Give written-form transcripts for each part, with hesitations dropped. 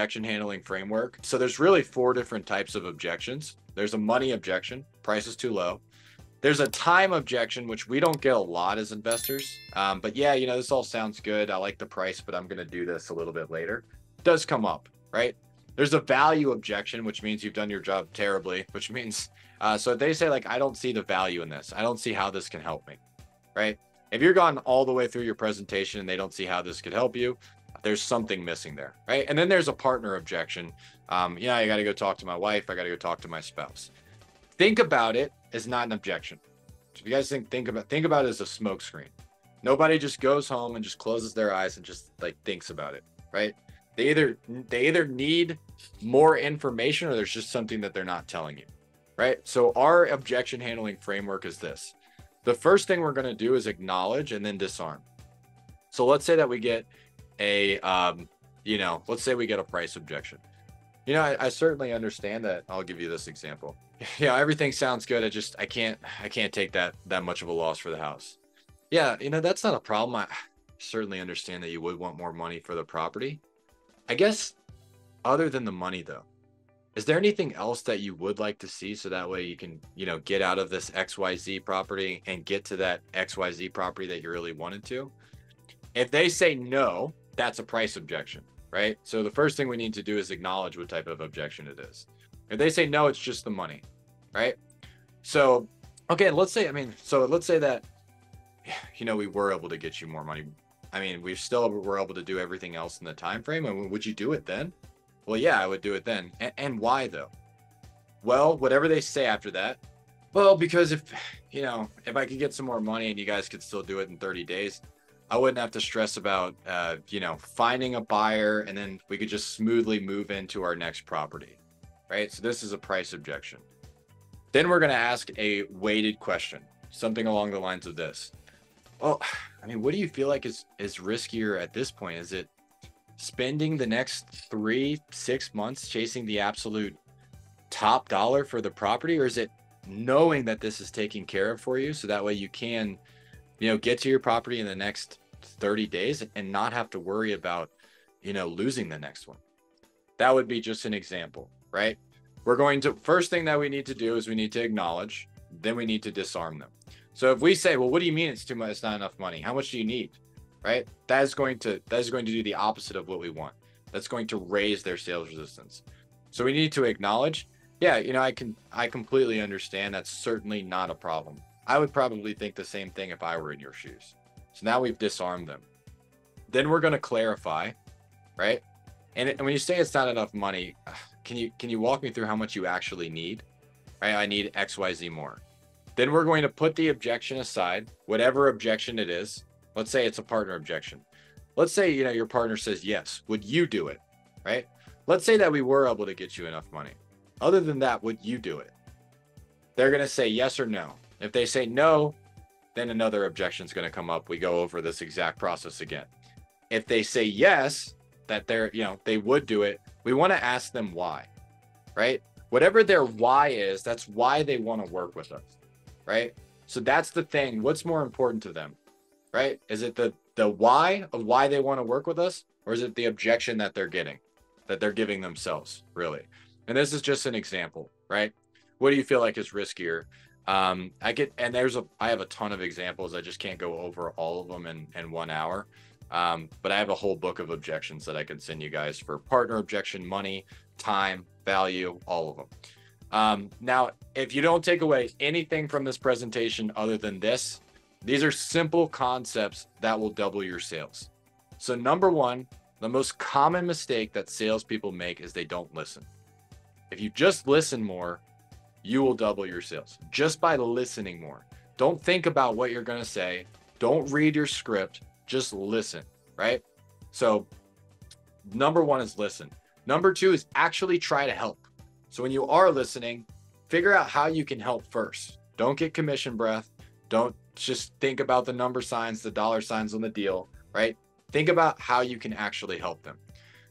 objection handling framework. So there's really four different types of objections. There's a money objection, price is too low. There's a time objection, which we don't get a lot as investors. But yeah, you know, this all sounds good. I like the price, but I'm going to do this a little bit later. It does come up, right? There's a value objection, which means you've done your job terribly, which means, so they say like, I don't see the value in this. I don't see how this can help me, right? If you're gone all the way through your presentation and they don't see how this could help you, there's something missing there, right? And then there's a partner objection. Yeah, I got to go talk to my wife. I got to go talk to my spouse. Think about it as not an objection. So if you guys think about it as a smokescreen. Nobody just goes home and just closes their eyes and just like thinks about it, right? They either need more information or there's just something that they're not telling you, right? So our objection handling framework is this. The first thing we're going to do is acknowledge and then disarm. So let's say that we get a price objection. You know, I certainly understand that. I'll give you this example. Yeah, everything sounds good. I can't take that much of a loss for the house. Yeah, you know, that's not a problem. I certainly understand that you would want more money for the property. I guess other than the money though, is there anything else that you would like to see so that way you can, you know, get out of this XYZ property and get to that XYZ property that you really wanted to? If they say no, that's a price objection, right? So the first thing we need to do is acknowledge what type of objection it is. If they say no, it's just the money, right? So, okay, let's say that, you know, we were able to get you more money. I mean, we still were able to do everything else in the time frame. And would you do it then? Well, yeah, I would do it then. And why though? Well, whatever they say after that, well, because if I could get some more money and you guys could still do it in 30 days, I wouldn't have to stress about, finding a buyer, and then we could just smoothly move into our next property, right? So this is a price objection. Then we're going to ask a weighted question, something along the lines of this. Well, I mean, what do you feel like is riskier at this point? Is it spending the next 3-6 months chasing the absolute top dollar for the property? Or is it knowing that this is taken care of for you so that way you can, you know, get to your property in the next 30 days and not have to worry about, you know, losing the next one? That would be just an example, right? We're going to, first thing that we need to do is we need to acknowledge, then we need to disarm them. So if we say, well, what do you mean it's too much? It's not enough money. How much do you need? Right? That is going to do the opposite of what we want. That's going to raise their sales resistance. So we need to acknowledge, yeah, you know, I completely understand. That's certainly not a problem. I would probably think the same thing if I were in your shoes. So now we've disarmed them. Then we're going to clarify, right? And when you say it's not enough money, can you walk me through how much you actually need? Right? I need XYZ more. Then we're going to put the objection aside, whatever objection it is. Let's say it's a partner objection. Let's say, you know, your partner says, yes, would you do it? Right? Let's say that we were able to get you enough money. Other than that, would you do it? They're going to say yes or no. If they say no, then another objection is going to come up. We go over this exact process again. If they say yes, that they're, you know, they would do it, we want to ask them why, right? Whatever their why is, that's why they want to work with us, right? So that's the thing. What's more important to them, right? Is it the why of why they want to work with us, or is it the objection that they're getting, that they're giving themselves, really? And this is just an example, right? What do you feel like is riskier? I have a ton of examples. I just can't go over all of them in 1 hour. But I have a whole book of objections that I can send you guys for partner objection, money, time, value, all of them. Now, if you don't take away anything from this presentation other than this, these are simple concepts that will double your sales. So number one, the most common mistake that salespeople make is they don't listen. If you just listen more, you will double your sales just by listening more. Don't think about what you're going to say. Don't read your script. Just listen, right? So number one is listen. Number two is actually try to help. So when you are listening, figure out how you can help first. Don't get commission breath. Don't just think about the number signs, the dollar signs on the deal, right? Think about how you can actually help them.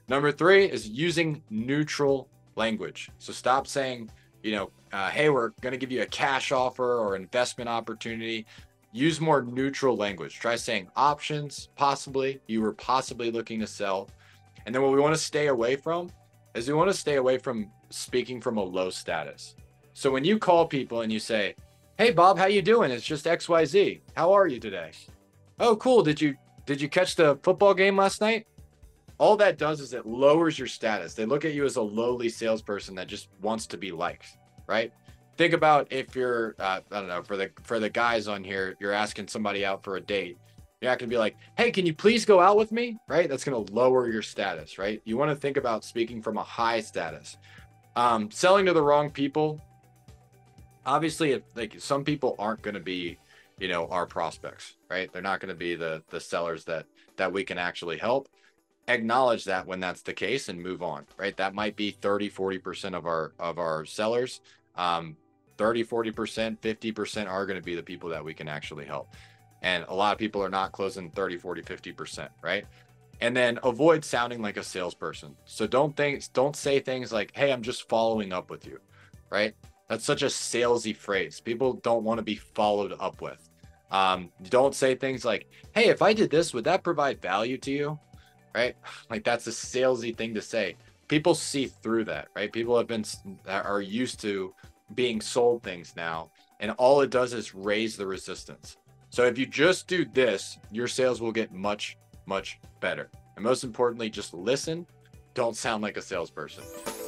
Number three is using neutral language. So stop saying, you know, hey, we're going to give you a cash offer or investment opportunity. Use more neutral language. Try saying options, possibly, you were possibly looking to sell. And then what we want to stay away from is we want to stay away from speaking from a low status. So when you call people and you say, hey, Bob, how you doing? It's just XYZ. How are you today? Oh, cool. Did you catch the football game last night? All that does is it lowers your status. They look at you as a lowly salesperson that just wants to be liked, right? Think about if you're, I don't know, for the guys on here, you're asking somebody out for a date. You're not going to be like, hey, can you please go out with me? Right? That's going to lower your status, right? You want to think about speaking from a high status. Selling to the wrong people. Obviously, like some people aren't going to be, you know, our prospects, right? They're not going to be the sellers that we can actually help. Acknowledge that when that's the case and move on, right? That might be 30, 40% of our sellers. 30, 40%, 50% are going to be the people that we can actually help. And a lot of people are not closing 30, 40, 50%, right? And then avoid sounding like a salesperson. So don't say things like, hey, I'm just following up with you, right? That's such a salesy phrase. People don't want to be followed up with. Don't say things like, hey, if I did this, would that provide value to you? Right? Like that's a salesy thing to say. People see through that, right? People are used to being sold things now. And all it does is raise the resistance. So if you just do this, your sales will get much, much better. And most importantly, just listen. Don't sound like a salesperson.